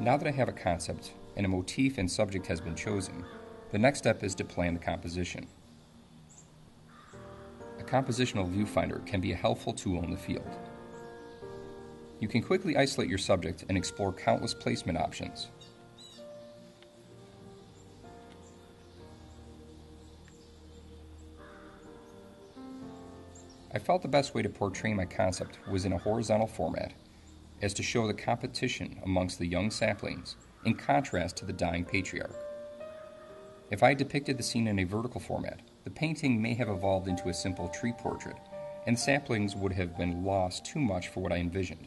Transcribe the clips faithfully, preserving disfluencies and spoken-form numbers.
Now that I have a concept and a motif and subject has been chosen, the next step is to plan the composition. A compositional viewfinder can be a helpful tool in the field. You can quickly isolate your subject and explore countless placement options. I felt the best way to portray my concept was in a horizontal format, as to show the competition amongst the young saplings in contrast to the dying patriarch. If I depicted the scene in a vertical format, the painting may have evolved into a simple tree portrait, and saplings would have been lost too much for what I envisioned.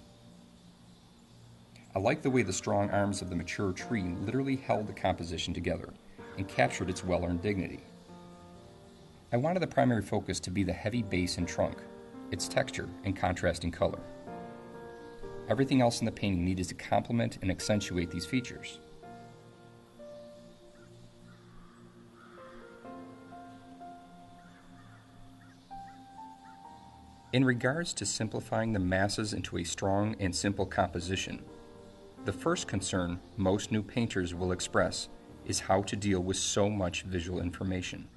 I liked the way the strong arms of the mature tree literally held the composition together and captured its well-earned dignity. I wanted the primary focus to be the heavy base and trunk, its texture and contrasting color. Everything else in the painting needed to complement and accentuate these features. In regards to simplifying the masses into a strong and simple composition, the first concern most new painters will express is how to deal with so much visual information.